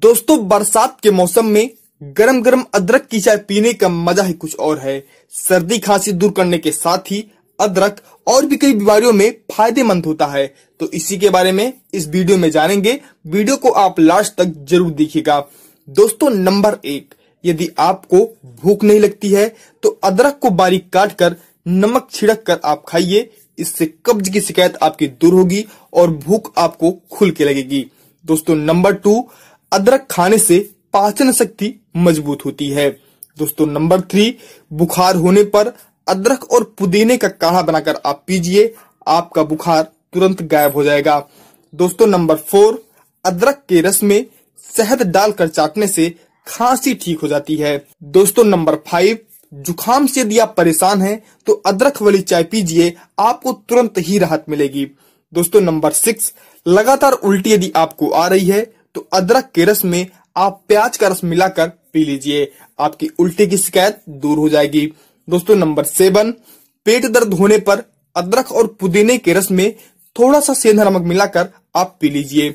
दोस्तों बरसात के मौसम में गरम गरम अदरक की चाय पीने का मजा ही कुछ और है। सर्दी खांसी दूर करने के साथ ही अदरक और भी कई बीमारियों में फायदेमंद होता है, तो इसी के बारे में इस वीडियो में जानेंगे। वीडियो को आप लास्ट तक जरूर देखिएगा। दोस्तों नंबर 1, यदि आपको भूख नहीं लगती है तो अदरक को बारीक काट कर नमक छिड़क कर आप खाइए। इससे कब्ज की शिकायत आपकी दूर होगी और भूख आपको खुल के लगेगी। दोस्तों नंबर 2, अदरक खाने से पाचन शक्ति मजबूत होती है। दोस्तों नंबर 3, बुखार होने पर अदरक और पुदीने का काढ़ा बनाकर आप पीजिए, आपका बुखार तुरंत गायब हो जाएगा। दोस्तों नंबर 4, अदरक के रस में शहद डालकर चाटने से खांसी ठीक हो जाती है। दोस्तों नंबर 5, जुखाम से यदि आप परेशान हैं तो अदरक वाली चाय पीजिए, आपको तुरंत ही राहत मिलेगी। दोस्तों नंबर 6, लगातार उल्टी यदि आपको आ रही है तो अदरक के रस में आप प्याज का रस मिलाकर पी लीजिए, आपकी उल्टी की शिकायत दूर हो जाएगी। दोस्तों नंबर 7, पेट दर्द होने पर अदरक और पुदीने के रस में थोड़ा सा सेंधा नमक मिलाकर आप पी लीजिए।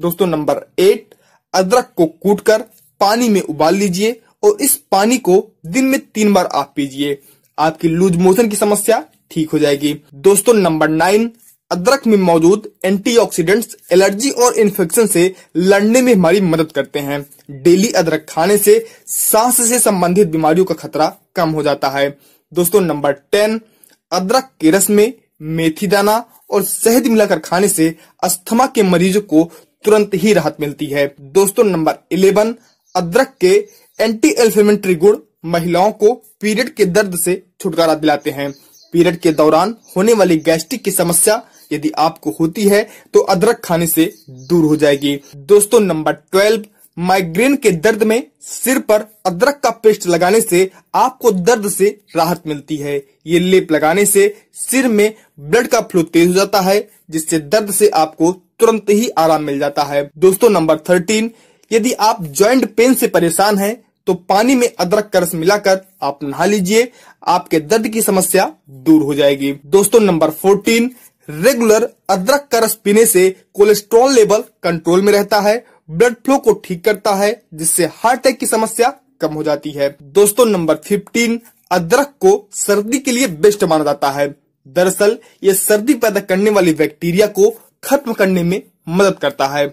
दोस्तों नंबर 8, अदरक को कूटकर पानी में उबाल लीजिए और इस पानी को दिन में 3 बार आप पीजिए, आपकी लूज मोशन की समस्या ठीक हो जाएगी। दोस्तों नंबर 9, अदरक में मौजूद एंटीऑक्सीडेंट्स एलर्जी और इन्फेक्शन से लड़ने में हमारी मदद करते हैं। डेली अदरक खाने से सांस से संबंधित बीमारियों का खतरा कम हो जाता है। दोस्तों नंबर 10, अदरक के रस में मेथी दाना और शहद मिलाकर खाने से अस्थमा के मरीजों को तुरंत ही राहत मिलती है। दोस्तों नंबर 11, अदरक के एंटी इन्फ्लेमेटरी गुण महिलाओं को पीरियड के दर्द से छुटकारा दिलाते हैं। पीरियड के दौरान होने वाली गैस्ट्रिक की समस्या यदि आपको होती है तो अदरक खाने से दूर हो जाएगी। दोस्तों नंबर 12, माइग्रेन के दर्द में सिर पर अदरक का पेस्ट लगाने से आपको दर्द से राहत मिलती है। ये लेप लगाने से सिर में ब्लड का फ्लो तेज हो जाता है, जिससे दर्द से आपको तुरंत ही आराम मिल जाता है। दोस्तों नंबर 13, यदि आप जॉइंट पेन से परेशान हैं तो पानी में अदरक का रस मिलाकर आप नहा लीजिए, आपके दर्द की समस्या दूर हो जाएगी। दोस्तों नंबर 14, रेगुलर अदरक का रस पीने से कोलेस्ट्रॉल लेवल कंट्रोल में रहता है, ब्लड फ्लो को ठीक करता है, जिससे हार्ट अटैक की समस्या कम हो जाती है। दोस्तों नंबर 15, अदरक को सर्दी के लिए बेस्ट माना जाता है। दरअसल ये सर्दी पैदा करने वाली बैक्टीरिया को खत्म करने में मदद करता है।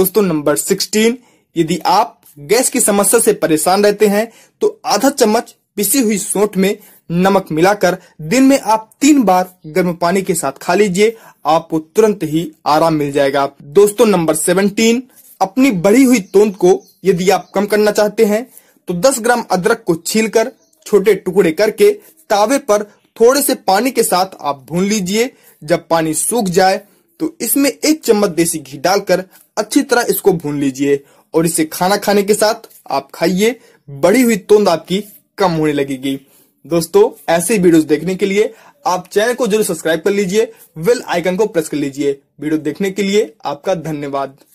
दोस्तों नंबर 16, यदि आप गैस की समस्या से परेशान रहते हैं तो आधा चम्मच पिसी हुई सौंठ में नमक मिलाकर दिन में आप 3 बार गर्म पानी के साथ खा लीजिए, आपको तुरंत ही आराम मिल जाएगा। दोस्तों नंबर 17, अपनी बढ़ी हुई तोंद को यदि आप कम करना चाहते हैं तो 10 ग्राम अदरक को छीलकर छोटे टुकड़े करके तावे पर थोड़े से पानी के साथ आप भून लीजिए। जब पानी सूख जाए तो इसमें 1 चम्मच देसी घी डालकर अच्छी तरह इसको भून लीजिए और इसे खाना खाने के साथ आप खाइए, बढ़ी हुई तोंद आपकी कम होने लगेगी। दोस्तों ऐसे वीडियोस देखने के लिए आप चैनल को जरूर सब्सक्राइब कर लीजिए, बेल आइकन को प्रेस कर लीजिए। वीडियो देखने के लिए आपका धन्यवाद।